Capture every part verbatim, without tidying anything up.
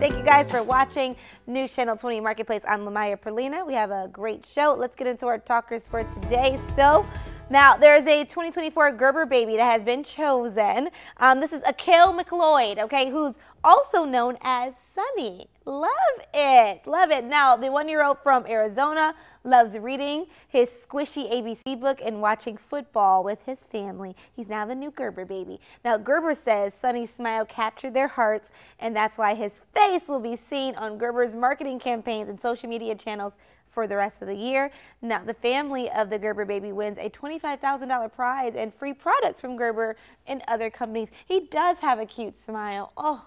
Thank you guys for watching News Channel twenty Marketplace. I'm LaMyiah Perlina. We have a great show. Let's get into our talkers for today. So now there's a twenty twenty-four Gerber baby that has been chosen. Um, this is Akil McCloud, okay, who's also known as Sonny. Love it, love it. Now the one-year-old from Arizona loves reading his squishy A B C book and watching football with his family. He's now the new Gerber baby. Now Gerber says Sonny's smile captured their hearts, and that's why his face will be seen on Gerber's marketing campaigns and social media channels for the rest of the year. Now the family of the Gerber baby wins a twenty-five thousand dollar prize and free products from Gerber and other companies. He does have a cute smile. Oh,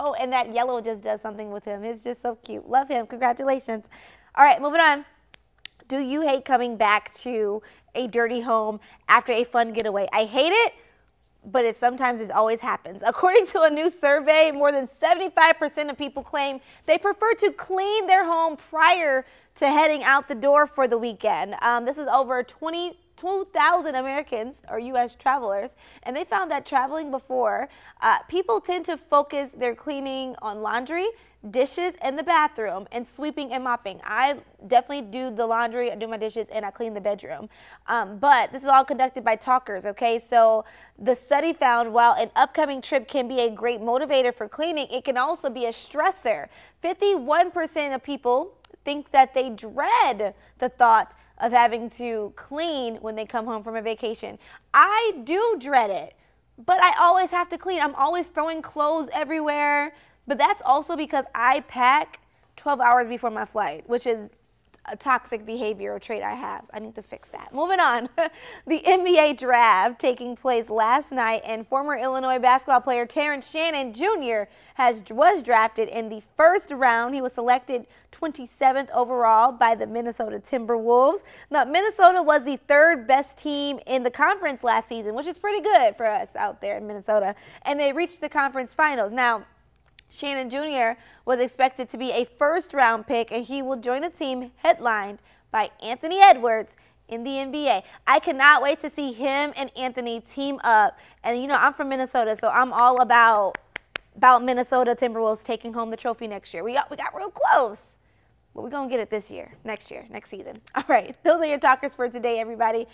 oh, and that yellow just does something with him. It's just so cute. Love him. Congratulations. All right, moving on. Do you hate coming back to a dirty home after a fun getaway? I hate it, but it sometimes it always happens. According to a new survey, more than seventy-five percent of people claim they prefer to clean their home prior to heading out the door for the weekend. Um, this is over twenty-two thousand Americans or U S travelers, and they found that traveling before, uh, people tend to focus their cleaning on laundry, dishes, and the bathroom, and sweeping and mopping. I definitely do the laundry, I do my dishes, and I clean the bedroom. Um, but this is all conducted by talkers, okay? So the study found while an upcoming trip can be a great motivator for cleaning, it can also be a stressor. fifty-one percent of people think that they dread the thought of having to clean when they come home from a vacation. I do dread it, but I always have to clean. I'm always throwing clothes everywhere. But that's also because I pack twelve hours before my flight, which is a toxic behavioral trait I have. So I need to fix that. Moving on. The N B A draft taking place last night, and former Illinois basketball player Terence Shannon Junior has was drafted in the first round. He was selected twenty-seventh overall by the Minnesota Timberwolves. Now, Minnesota was the third best team in the conference last season, which is pretty good for us out there in Minnesota, and they reached the conference finals. Now, Shannon Junior was expected to be a first-round pick, and he will join a team headlined by Anthony Edwards in the N B A. I cannot wait to see him and Anthony team up. And, you know, I'm from Minnesota, so I'm all about, about Minnesota Timberwolves taking home the trophy next year. We got, we got real close, but we're going to get it this year, next year, next season. All right, those are your talkers for today, everybody.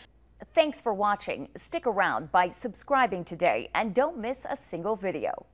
Thanks for watching. Stick around by subscribing today, and don't miss a single video.